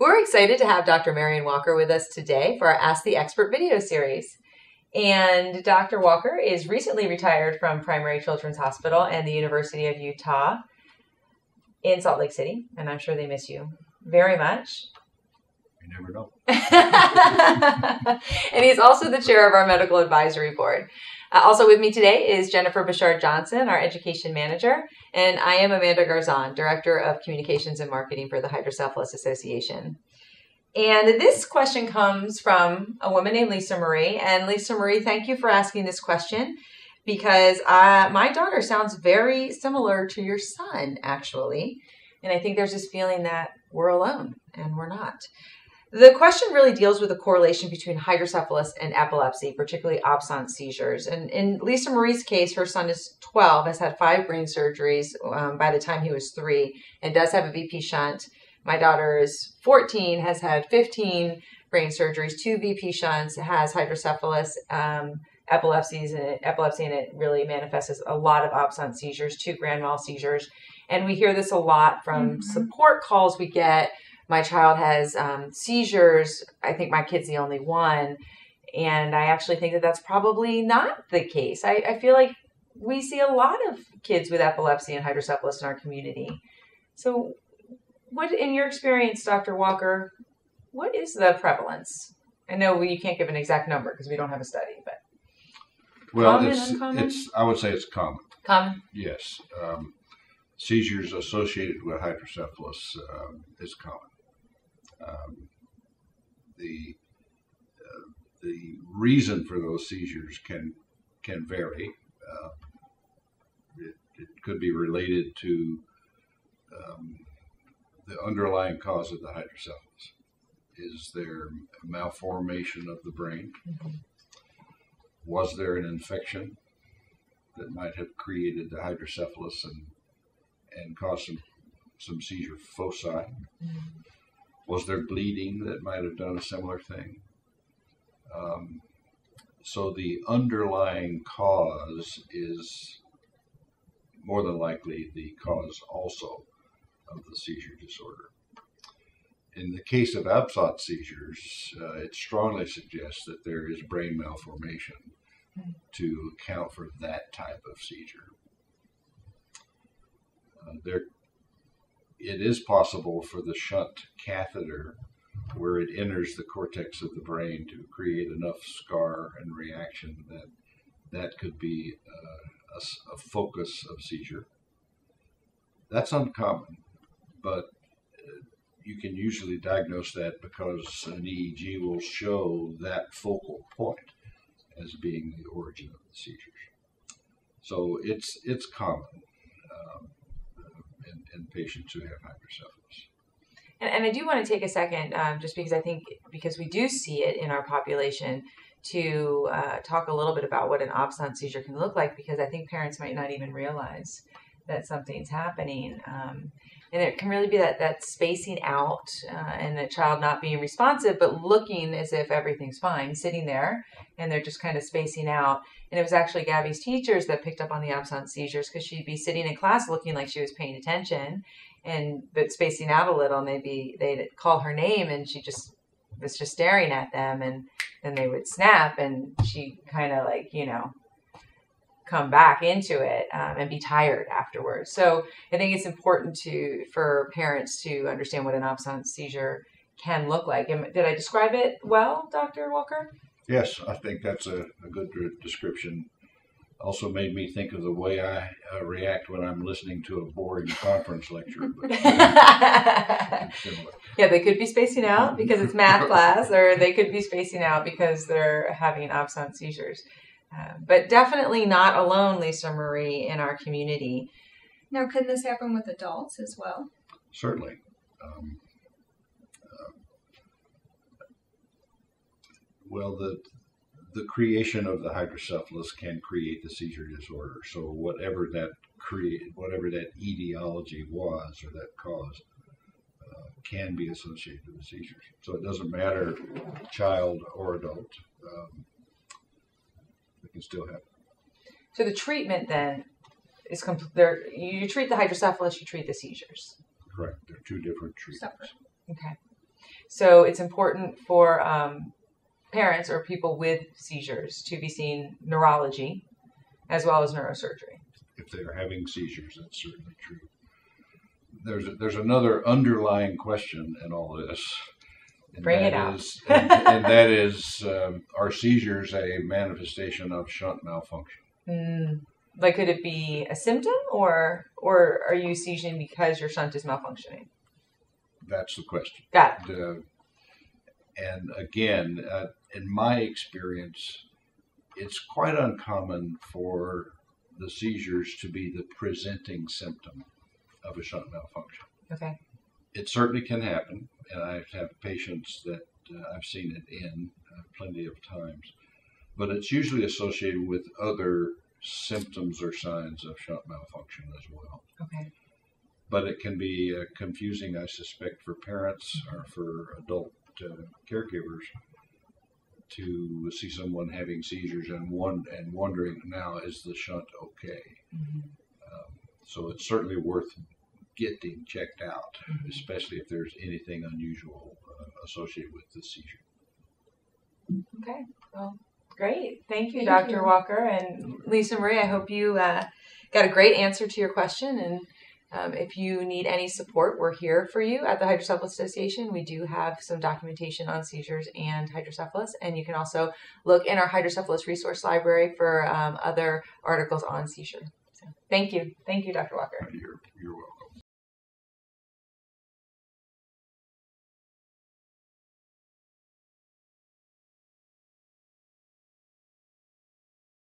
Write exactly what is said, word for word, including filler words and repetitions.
We're excited to have Doctor Marion Walker with us today for our Ask the Expert video series. And Doctor Walker is recently retired from Primary Children's Hospital and the University of Utah in Salt Lake City, and I'm sure they miss you very much. You never know. And he's also the chair of our medical advisory board. Uh, also with me today is Jennifer Bashard Johnson, our education manager, and I am Amanda Garzon, director of communications and marketing for the Hydrocephalus Association. And this question comes from a woman named Lisa Marie. And Lisa Marie, thank you for asking this question, because uh, my daughter sounds very similar to your son, actually. And I think there's this feeling that we're alone, and we're not. The question really deals with the correlation between hydrocephalus and epilepsy, particularly absence seizures. And in Lisa Marie's case, her son is twelve, has had five brain surgeries um, by the time he was three, and does have a V P shunt. My daughter is fourteen, has had fifteen brain surgeries, two V P shunts, has hydrocephalus, um, epilepsies, and it, epilepsy, and it really manifests as a lot of absence seizures, two grand mal seizures. And we hear this a lot from mm-hmm. support calls we get. My child has um, seizures. I think my kid's the only one. And I actually think that that's probably not the case. I, I feel like we see a lot of kids with epilepsy and hydrocephalus in our community. So what, in your experience, Doctor Walker, what is the prevalence? I know you can't give an exact number because we don't have a study, but well, common, it's, uncommon? It's, I would say it's common. Common? Yes. Um, seizures associated with hydrocephalus um, is common. Um, the uh, the reason for those seizures can can vary. Uh, it, it could be related to um, the underlying cause of the hydrocephalus. Is there a malformation of the brain? Mm-hmm. Was there an infection that might have created the hydrocephalus and and caused some some seizure foci? Mm-hmm. Was there bleeding that might have done a similar thing? Um, so the underlying cause is more than likely the cause also of the seizure disorder. In the case of absence seizures, uh, it strongly suggests that there is brain malformation to account for that type of seizure. Uh, there, it is possible for the shunt catheter, where it enters the cortex of the brain, to create enough scar and reaction that that could be uh, a, a focus of seizure. That's uncommon, but you can usually diagnose that because an E E G will show that focal point as being the origin of the seizures. So it's it's common um, in, in patients who have hydrocephalus. And, and I do want to take a second, um, just because I think because we do see it in our population, to uh, talk a little bit about what an absence seizure can look like, because I think parents might not even realize that something's happening. Um, and it can really be that, that spacing out uh, and the child not being responsive, but looking as if everything's fine, sitting there, and they're just kind of spacing out. And it was actually Gabby's teachers that picked up on the absence seizures, because she'd be sitting in class looking like she was paying attention, and but spacing out a little, and they'd, be, they'd call her name, and she just was just staring at them, and then they would snap, and she kind of like, you know, come back into it um, and be tired afterwards. So I think it's important to for parents to understand what an absence seizure can look like. And did I describe it well, Doctor Walker? Yes, I think that's a, a good description. Also made me think of the way I uh, react when I'm listening to a boring conference lecture. But, uh, yeah, they could be spacing out because it's math class, or they could be spacing out because they're having absence seizures. Uh, but definitely not alone, Lisa Marie, in our community. Now, can this happen with adults as well? Certainly. Um, uh, well, the the creation of the hydrocephalus can create the seizure disorder. So whatever that create, whatever that etiology was, or that cause, uh, can be associated with seizures. So it doesn't matter, child or adult. Um, can still happen. So the treatment then is complete. You treat the hydrocephalus, you treat the seizures. Correct. They're two different treatments. Separate. Okay. So it's important for um, parents or people with seizures to be seeing neurology as well as neurosurgery. If they are having seizures, that's certainly true. There's a, there's another underlying question in all this. And Bring it out. Is, and, and that is, um, are seizures a manifestation of shunt malfunction? Mm. Like, could it be a symptom, or or are you seizing because your shunt is malfunctioning? That's the question. Got it. And, uh, and again, uh, in my experience, it's quite uncommon for the seizures to be the presenting symptom of a shunt malfunction. Okay. It certainly can happen, and I have patients that uh, I've seen it in uh, plenty of times, but it's usually associated with other symptoms or signs of shunt malfunction as well. Okay. But it can be uh, confusing, I suspect, for parents or for adult uh, caregivers to see someone having seizures and one and wondering, now, is the shunt okay? Mm-hmm. um, so it's certainly worth getting checked out, mm-hmm. especially if there's anything unusual uh, associated with the seizure. Okay. Well, great. Thank you, Thank Doctor You. Walker and Lisa Marie. I hope you uh, got a great answer to your question. And um, if you need any support, we're here for you at the Hydrocephalus Association. We do have some documentation on seizures and hydrocephalus. And you can also look in our hydrocephalus resource library for um, other articles on seizure. So, thank you. Thank you, Doctor Walker. You're, you're welcome.